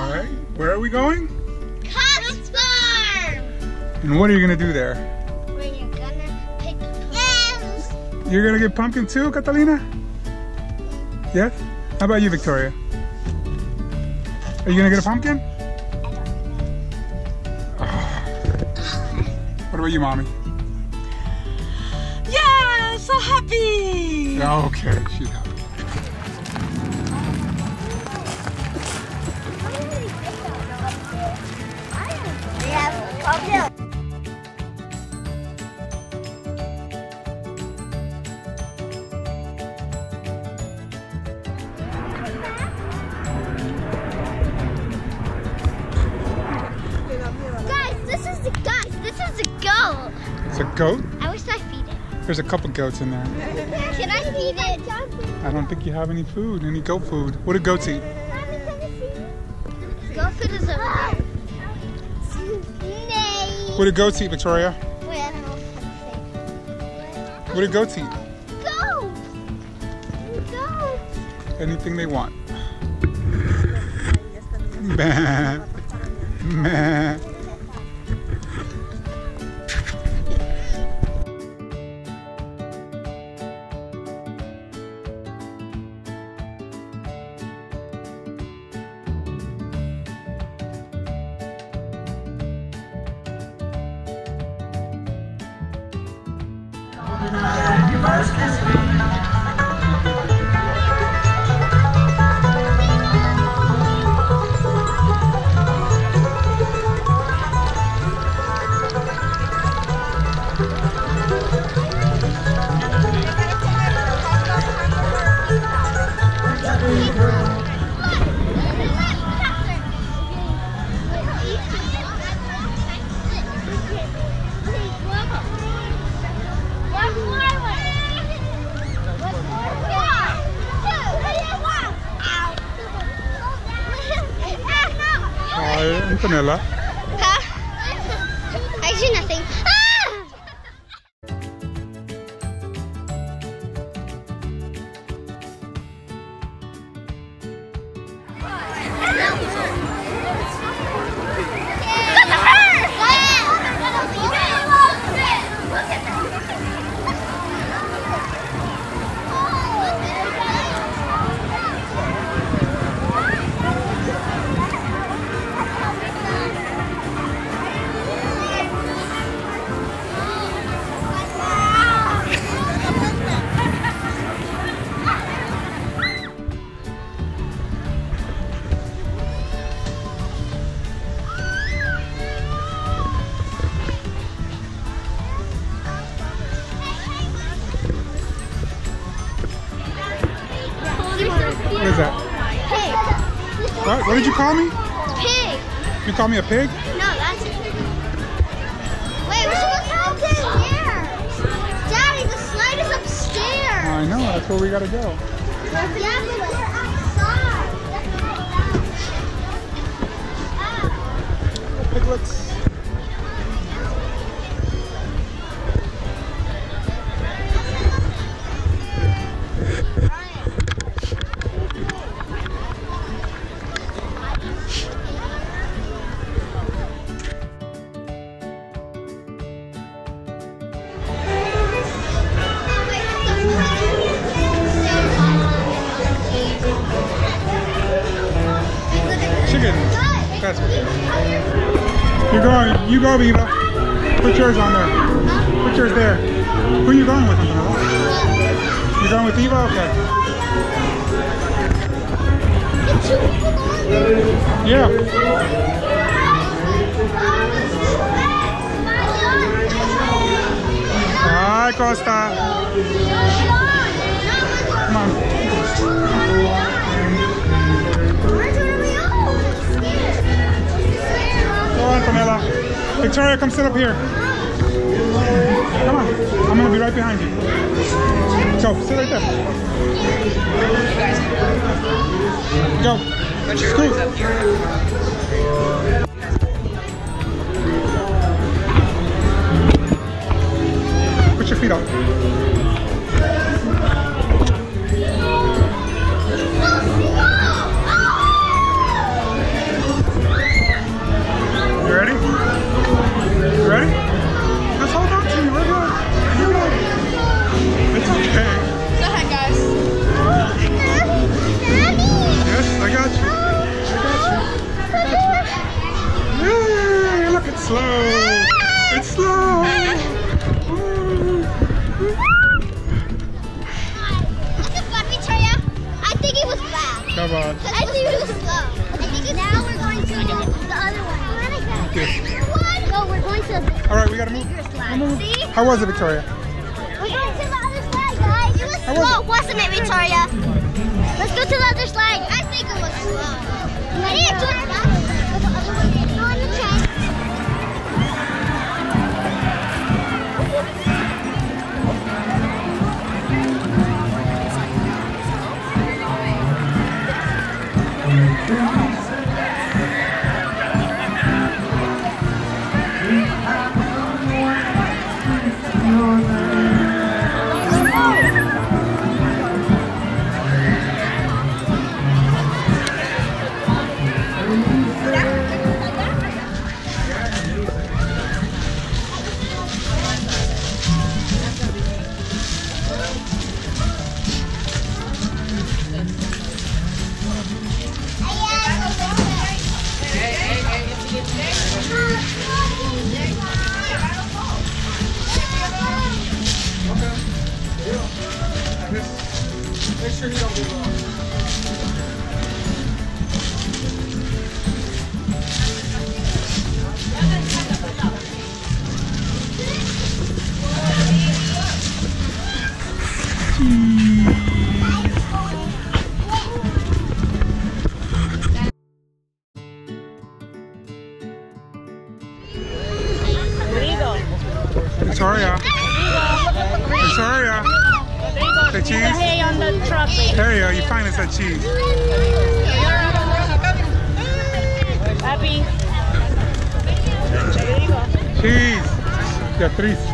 Alright, where are we going? Cox Farms! And what are you going to do there? We're going to pick pumpkins. You're going to get pumpkin too, Catalina? Yes? How about you, Victoria? Are you going to get a pumpkin? What about you, Mommy? Yeah, so happy! Okay, she's happy. A goat? I wish I feed it. There's a couple goats in there. Can I feed it? I don't think you have any food, any goat food. What do goats eat? Goat food is a rat. What do goats eat, Victoria? Wait, I don't know what to say. What do goats eat? Goats! Goats! Anything they want. Meh. Meh. Antonella. Huh? I see nothing. What is that? Pig. What did you call me? Pig. You call me a pig? No, that's a pig. Wait, we're supposed to go upstairs. Daddy, the slide is upstairs. I know, that's where we gotta go. Yeah, but we're outside. That's piglets. That's good. You're going. You go, Viva. Put yours on there. Put yours there. Who are you going with? You're going with Viva? Okay. Yeah. Hi, Costa. Come on. Antonella. Victoria, come sit up here. Come on. I'm going to be right behind you. Go. Sit right there. Go. Scoot. Put your feet up. rod. I think it was slow. I think it's now we're going to the other one. Okay. No, we're going to the Alright, we gotta move. See? How was it, Victoria? We're going to the other slide, guys. It was slow, wasn't it, Victoria? Let's go to the other slide. I think it was slow. I need to turn around. Make sure you don't do wrong. Victoria. The cheese? On the truck. There you go, you find us that cheese. Happy. Cheese. Beatriz.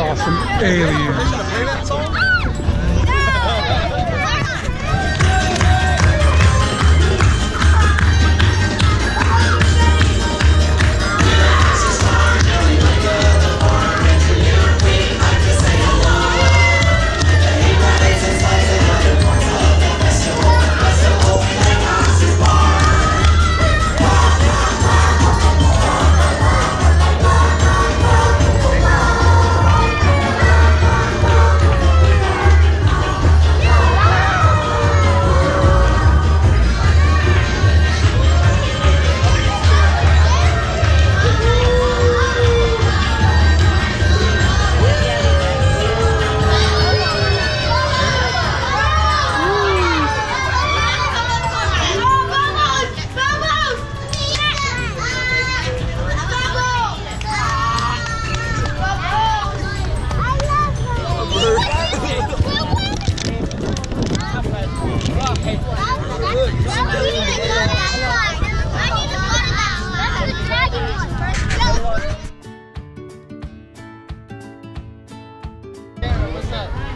Awesome aliens.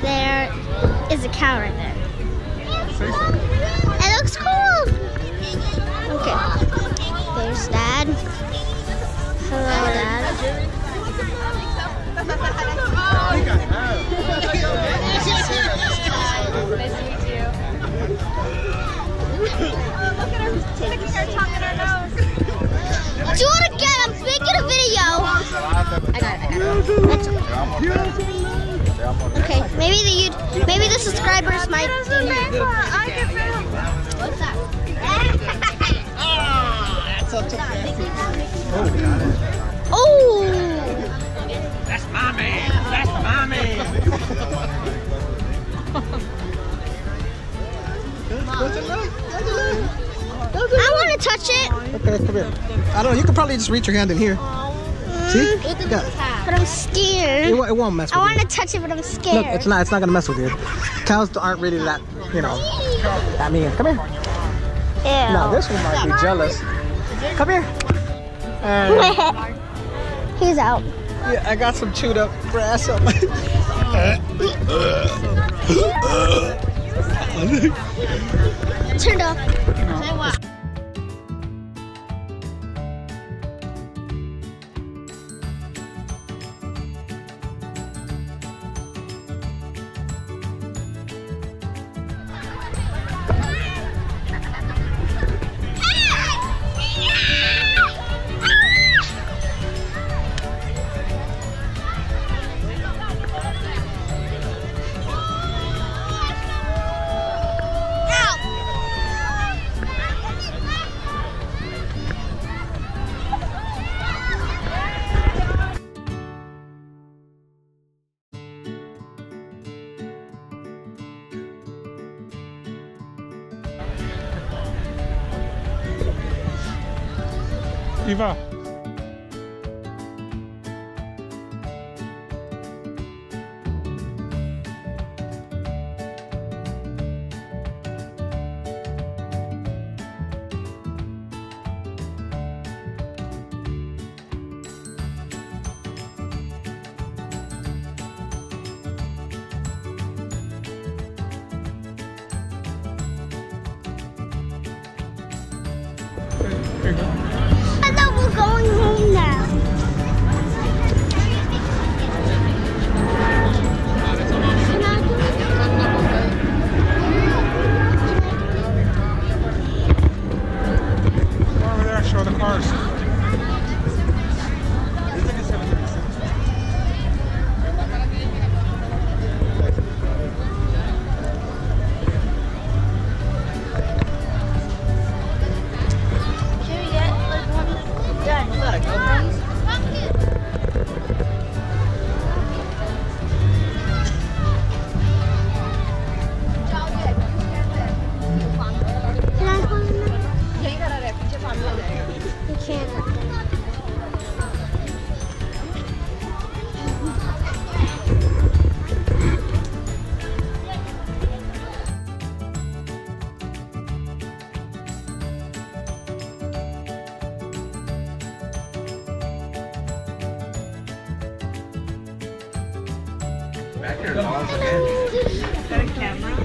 There is a cow right there. It looks cool. Okay. There's Dad. Hello, Dad. Nice to meet you. Look at her sticking her tongue in her nose. Do it again. I'm making a video. I got it. Okay, maybe the subscribers might see. What's that? Oh! Oh! That's my man! That's my man! I want to touch it! Okay, come here. I don't know, you could probably just reach your hand in here. See? But I'm scared. It won't mess with you. I want to touch it, but I'm scared. Look, it's not going to mess with you. Cows aren't really that, you know, that mean. Come here. Ew. Now, this one might be jealous. Come here. He's out. Yeah, I got some chewed up grass on my... Turned off. Eva. I thought we're going home now. Go over there, show the cars. Back here, dogs again. Is that a camera? Oh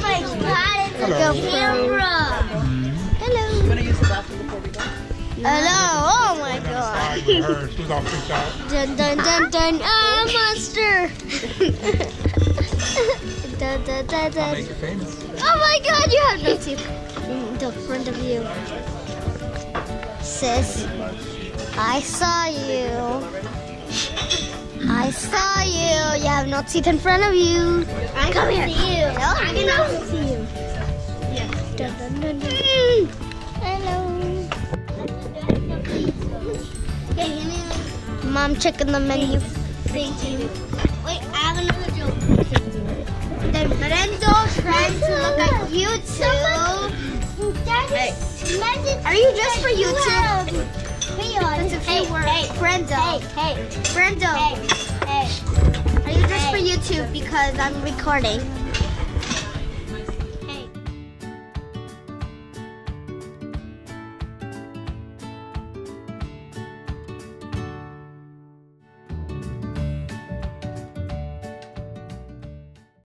my god, it's hello. Like a camera. Hello. You want to use the bathroom before we go? Hello, oh my god. She's all freaked out. Dun dun dun dun, ah, monster. Dun dun dun dun. I'll make you famous. Oh my god, you have no teeth. The front of you. Sis, I saw you. I saw you. You have no teeth in front of you. I come here. See you. Hello. I can see you. Yeah. Dun, dun, dun, dun. Hello. Okay, Mom checking the menu. Thank you. Wait, I have another joke. Then Brendo trying to look at YouTube. Hey. Are you just for YouTube? That's a few words. Hey, Brendo. Hey, Brendo. Hey, are you just for YouTube because I'm recording?